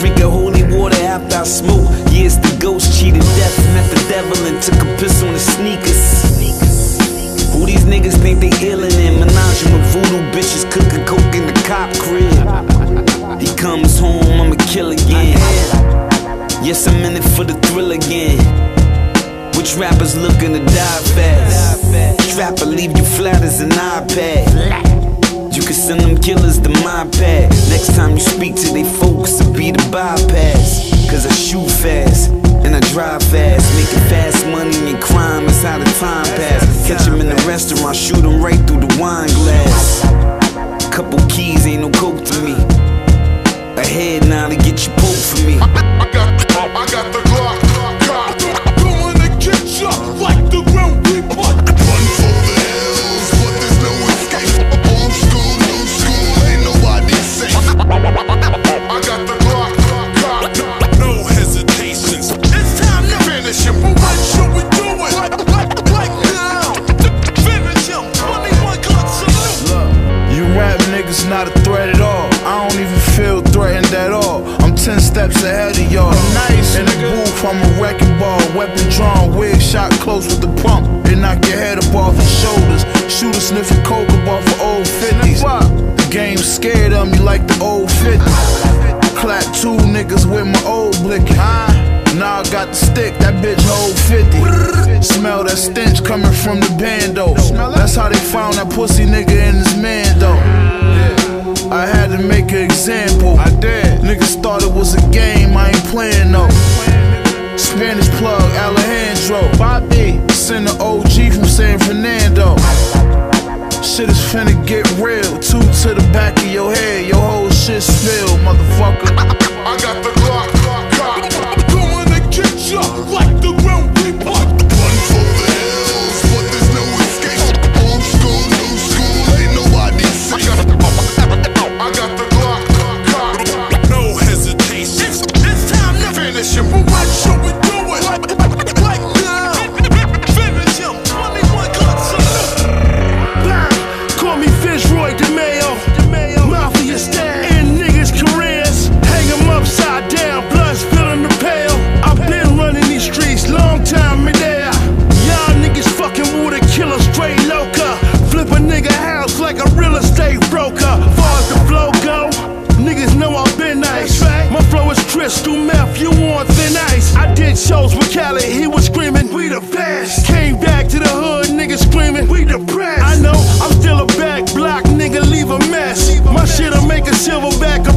drink of holy water after I smoke. Years the ghost cheated death, met the devil and took a piss on his sneakers. Who these niggas think they illin' in? Menage with voodoo bitches cooking coke in the cop crib. He comes home, I'ma kill again. Yes, I'm in it for the thrill again. Which rapper's looking to die fast? Trapper leave you flat as an iPad. You can send them killers to my pad. Next time you speak to they folks, it'll be the bypass. Cause I shoot fast, and I drive fast. Making fast money and crime is how the time pass. Catch them in the restaurant, shoot them right through the wine glass. Couple keys, ain't no coke to me. A head now to get you poked for me. I got the Glock. Don't wanna get shot like the ground we put. Run for the hills, but there's no escape. I got the Glock, no hesitations. It's time to finish him. What should we do it? Like now. Finish him. 21 Glock salute. Look, you rap niggas not a threat at all. I don't even feel threatened at all. I'm 10 steps ahead of y'all. Nice, in the booth, I'm a wrecking ball. Weapon drawn, wig shot close with the pump. They knock your head up off your shoulders. Shooter sniffing coke up off of old 50s. Game scared of me like the old 50. Clap two niggas with my old blicky. Now I got the stick, that bitch hold 50. Smell that stench coming from the bando. That's how they found that pussy nigga in his man though. I had to make an example. I did. Niggas thought it was a game, I ain't playing though. Spanish plug, Alejandro. Bobby, send an OG from San Fernando. Shit is finna get real. Two to the back of your head, your whole shit spilled, motherfucker. I got the Glock. Don't wanna get shot like the ground we part. Run for the hills, but there's no escape. Old school, new school, ain't nobody safe. I got the Glock. No hesitation. It's time to finish him. What should we do it? Like now. Finish him. 21 Glock salute. Roy DeMeo, mafia style, and niggas' careers. Hang them upside down, blood spilling the pail. I've been running these streets, long time in there. Y'all niggas fucking with a killer, straight loca. Flip a nigga house like a real estate broker. Far as the flow go, niggas know I've been nice. My flow is crystal meth, you on thin ice. I did shows with Khaled, he was screaming, we the best. Came back to the hood, niggas screaming, we the best. I know, I'm still a bad block nigga, leave a mess. My shit'll make a silverback a